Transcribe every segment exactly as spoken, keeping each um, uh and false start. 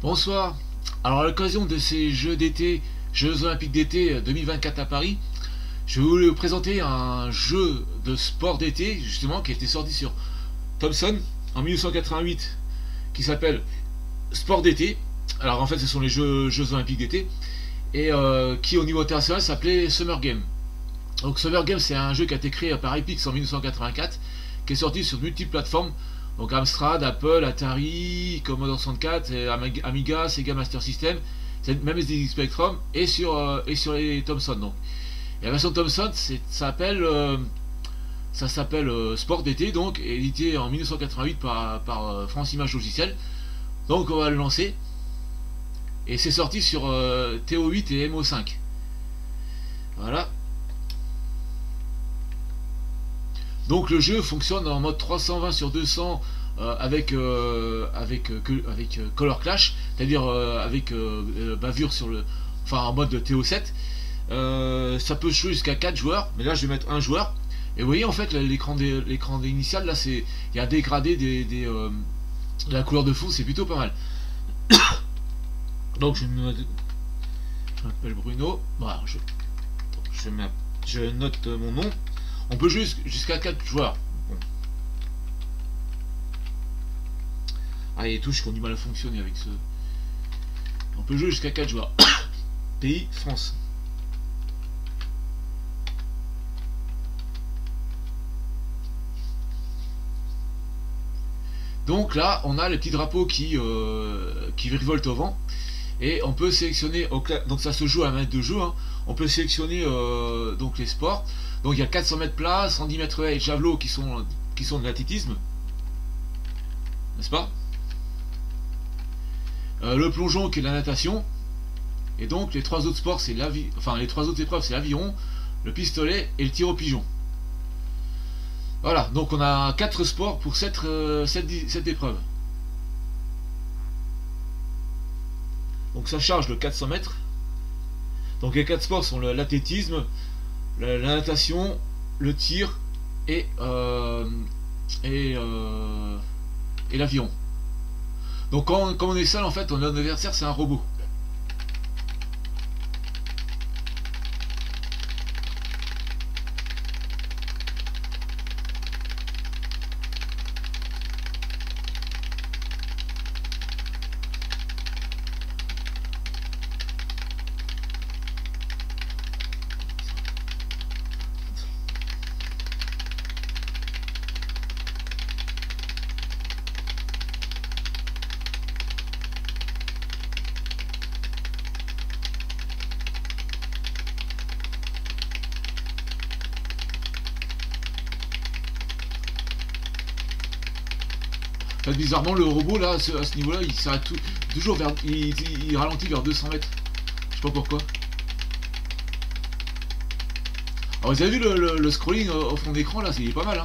Bonsoir. Alors à l'occasion de ces Jeux d'été, Jeux Olympiques d'été deux mille vingt-quatre à Paris, je voulais vous présenter un jeu de sport d'été justement qui a été sorti sur Thomson en mille neuf cent quatre-vingt-huit qui s'appelle Sport d'été. Alors en fait ce sont les Jeux, jeux Olympiques d'été et euh, qui au niveau international s'appelait Summer Games. Donc Summer Games c'est un jeu qui a été créé par Epyx en mille neuf cent quatre-vingt-quatre qui est sorti sur multiples plateformes. Donc Amstrad, Apple, Atari, Commodore soixante-quatre, Amiga, Sega Master System, même Z X Spectrum et sur, euh, et sur les Thomson. Donc. Et la version Thomson, ça s'appelle euh, euh, Sport d'été, donc édité en mille neuf cent quatre-vingt-huit par, par euh, France Image Logiciels. Donc on va le lancer. Et c'est sorti sur euh, T O huit et M O cinq. Voilà. Donc le jeu fonctionne en mode trois cent vingt sur deux cents euh, avec, euh, avec, euh, avec euh, Color Clash, c'est-à-dire euh, avec euh, bavure sur le... Enfin en mode T O sept. Euh, ça peut jouer jusqu'à quatre joueurs, mais là je vais mettre un joueur. Et vous voyez en fait l'écran l'écran initial, là c'est... Il y a un dégradé des, des, euh, de la couleur de fond, c'est plutôt pas mal. Donc je me... Je m'appelle Bruno. Voilà, je, je, je note mon nom. On peut jouer jusqu'à quatre joueurs. Bon. Ah, il y a des touches qui ont du mal à fonctionner avec ce... On peut jouer jusqu'à quatre joueurs. Pays, France. Donc là, on a les petits drapeaux qui, euh, qui virevoltent au vent. Et on peut sélectionner, donc ça se joue à un mètre de jeu, hein. On peut sélectionner euh, donc les sports. Donc il y a quatre cents mètres plats, cent dix mètres haies et javelot qui sont, qui sont de l'athlétisme. N'est-ce pas euh, le plongeon qui est de la natation. Et donc les trois autres sports, c'est l'aviron, enfin les trois autres épreuves, c'est l'aviron, le pistolet et le tir au pigeon. Voilà, donc on a quatre sports pour cette euh, épreuve. Donc ça charge le quatre cents mètres. Donc les quatre sports sont l'athlétisme, la, la natation, le tir et, euh, et, euh, et l'aviron. Donc quand, quand on est seul en fait, on a un adversaire, c'est un robot. Bizarrement le robot là à ce, ce niveau là il s'arrête toujours vers il, il, il ralentit vers deux cents mètres, je sais pas pourquoi. Alors vous avez vu le, le, le scrolling au fond d'écran là, c'est pas mal hein.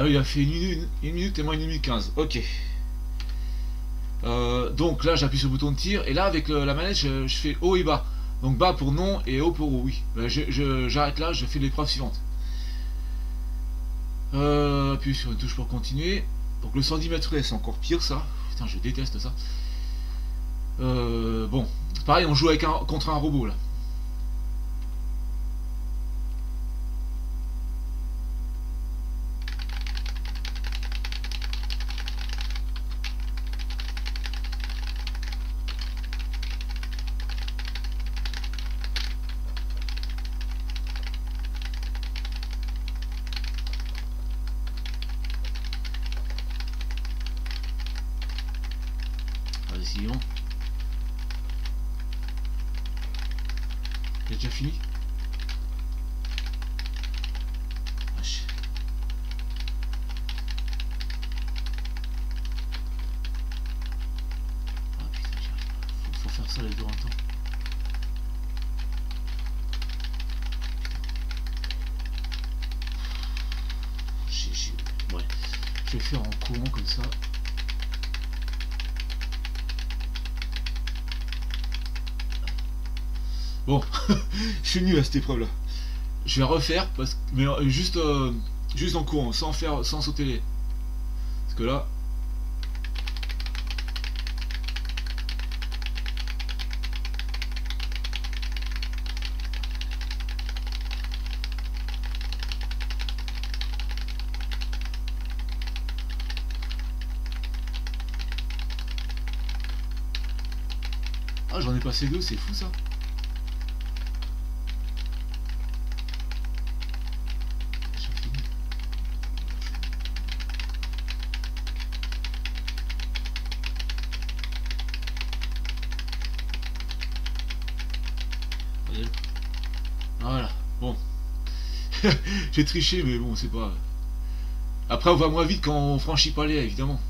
Ah oui, il a fait une minute, une minute et moins une minute quinze. Ok. Euh, donc là, j'appuie sur le bouton de tir. Et là, avec le, la manette, je, je fais haut et bas. Donc bas pour non et haut pour oui. J'arrête là, je fais l'épreuve suivante. Euh, appuie sur une touche pour continuer. Donc le cent dix mètres, c'est encore pire ça. Putain, je déteste ça. Euh, bon, pareil, on joue avec un, contre un robot là. J'ai déjà fini. Ah putain, faut, faut faire ça les deux en même temps. je vais faire en courant comme ça. Bon, je suis nul à cette épreuve là. Je vais refaire parce que mais juste euh, juste en courant, sans faire, sans sauter les. Parce que là. Ah, j'en ai passé deux, c'est fou ça. Voilà, bon. J'ai triché, mais bon, c'est pas... Après, on va moins vite quand on franchit pas les, évidemment.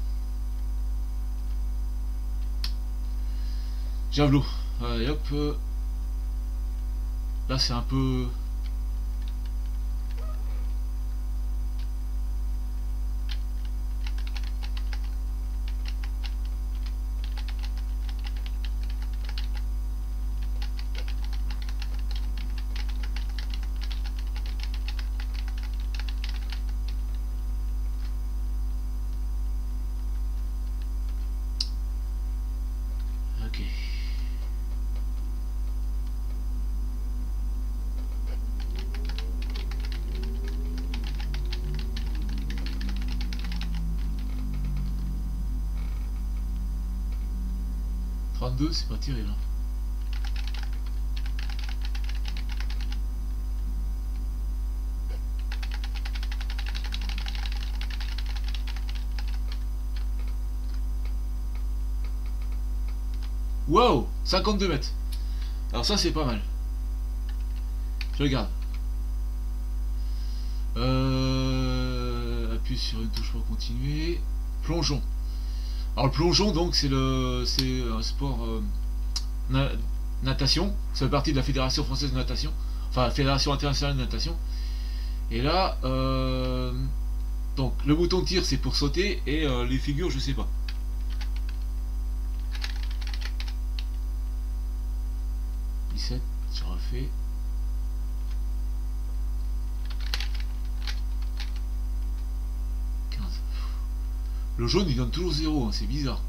Javelot. Allez, hop. Là, c'est un peu... trente-deux, c'est pas terrible. Wow, cinquante-deux mètres. Alors ça c'est pas mal. Je regarde. Euh, appuie sur une touche pour continuer. Plongeons. Alors le plongeon, donc c'est le c'est un sport euh, na natation, ça fait partie de la Fédération française de natation, enfin la Fédération internationale de natation. Et là, euh, donc le bouton de tir c'est pour sauter et euh, les figures je sais pas. dix-sept, je refais. Le jaune il donne toujours zéro, hein, c'est bizarre.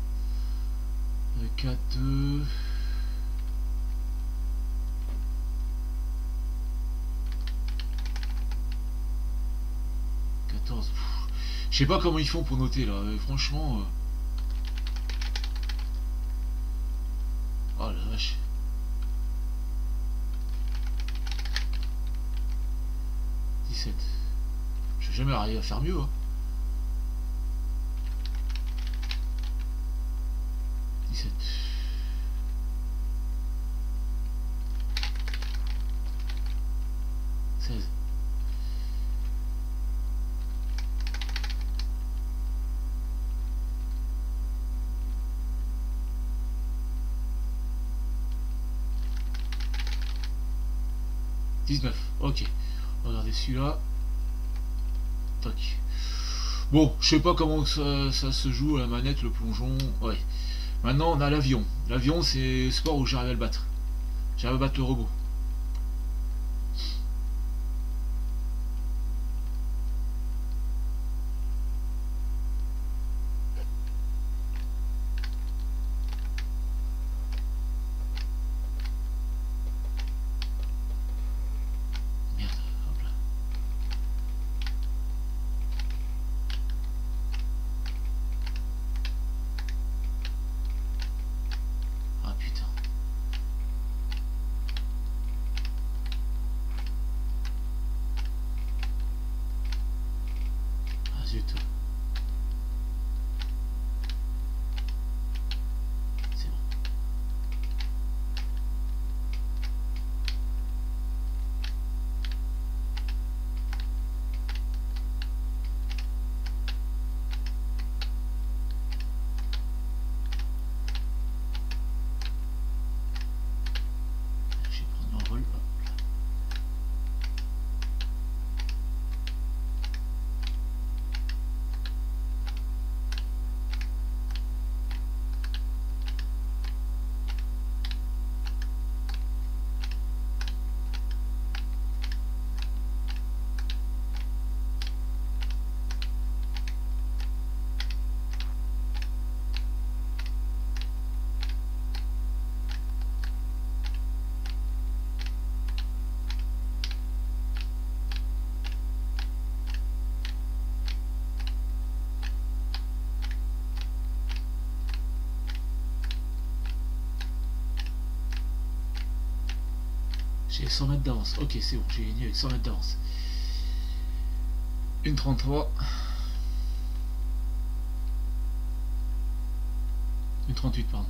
quatre, euh... quatorze. Je sais pas comment ils font pour noter là, euh, franchement. Euh... Oh la vache. dix-sept. Je vais jamais arriver à faire mieux. Hein. seize. dix-neuf. Ok. Regardez celui-là. Toc. Bon, je sais pas comment ça, ça se joue à la manette, le plongeon. Ouais. Maintenant on a l'avion. L'avion c'est le sport où j'arrive à le battre. J'arrive à battre le robot. avec cent mètres d'avance. Ok, c'est bon, j'ai gagné avec cent mètres d'avance. une trente-trois. une trente-huit, pardon.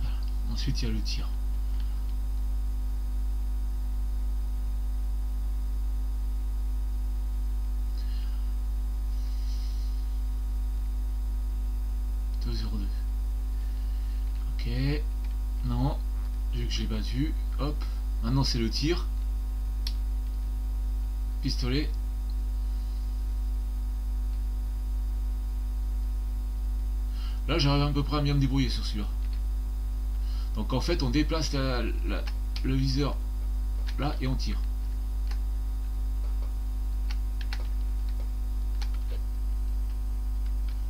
Voilà. Ensuite, il y a le tir. deux zéro deux. Ok. Non. Vu que je l'ai battu. Hop. Maintenant, c'est le tir. Pistolet. Là j'arrive à peu près à bien me débrouiller sur celui-là. Donc en fait on déplace la, la, le viseur là et on tire.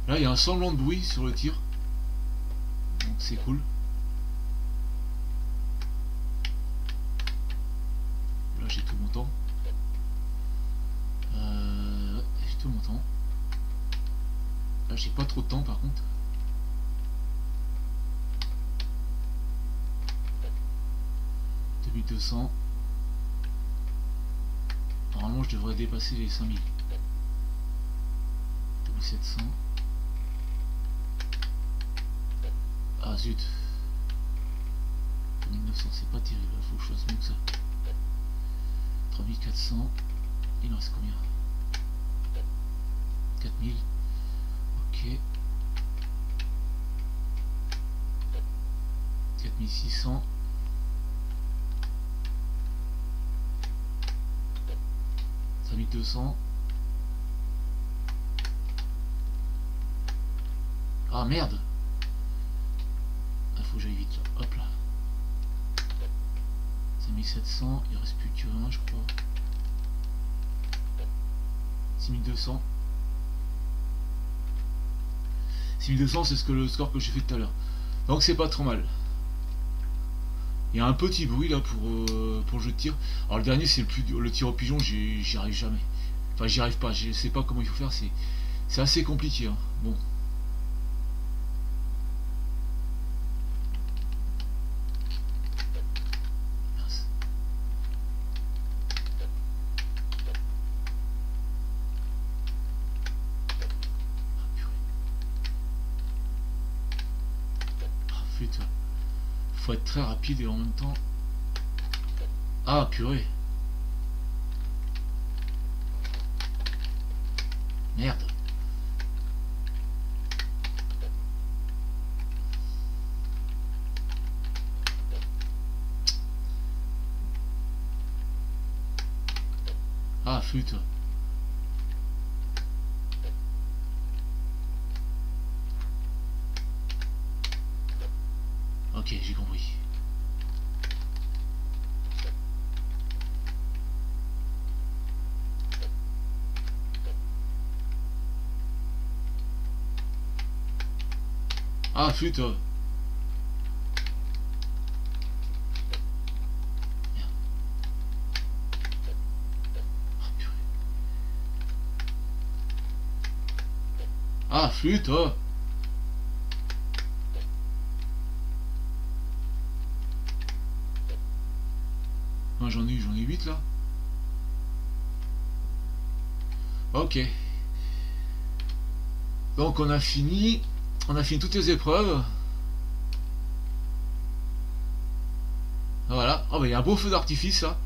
Là il y a un semblant de bruit sur le tir. Donc c'est cool. Là j'ai tout mon temps. Euh, j'ai tout mon temps. Là j'ai pas trop de temps par contre. deux cents. Normalement je devrais dépasser les cinq mille. deux mille sept cents. Ah zut, deux mille neuf cents, c'est pas terrible, faut que je fasse mieux que ça. Trois mille quatre cents. Il en reste combien? Quatre mille. Ok, quatre mille six cents. Deux cents. Ah merde, il faut que j'aille vite là. Hop là, cinq mille sept cents, il reste plus que un je crois. Six mille deux cents. Six mille deux cents, c'est ce que le score que j'ai fait tout à l'heure, donc c'est pas trop mal. Il y a un petit bruit là pour, euh, pour le jeu de tir. Alors le dernier c'est le plus le tir au pigeon, j'y arrive jamais. Enfin j'y arrive pas, je sais pas comment il faut faire, c'est c'est assez compliqué. Hein. Bon. Mince. Ah purée. Ah flûte. Faut être très rapide et en même temps. Ah purée, merde. Ah flûte. Ok, j'ai compris. Ah, flûte. Merde. Ah, purée. Ah, flûte. J'en ai, j'en ai huit là. Ok. Donc on a fini. On a fini toutes les épreuves. Voilà. Oh bah il y a un beau feu d'artifice là.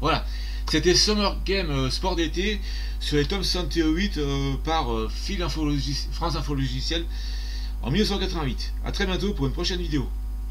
Voilà. C'était Summer Game euh, Sport d'été sur les Thomson T O huit euh, par euh, Phil Info Logiciel, France Info Logiciels en mille neuf cent quatre-vingt-huit. A très bientôt pour une prochaine vidéo.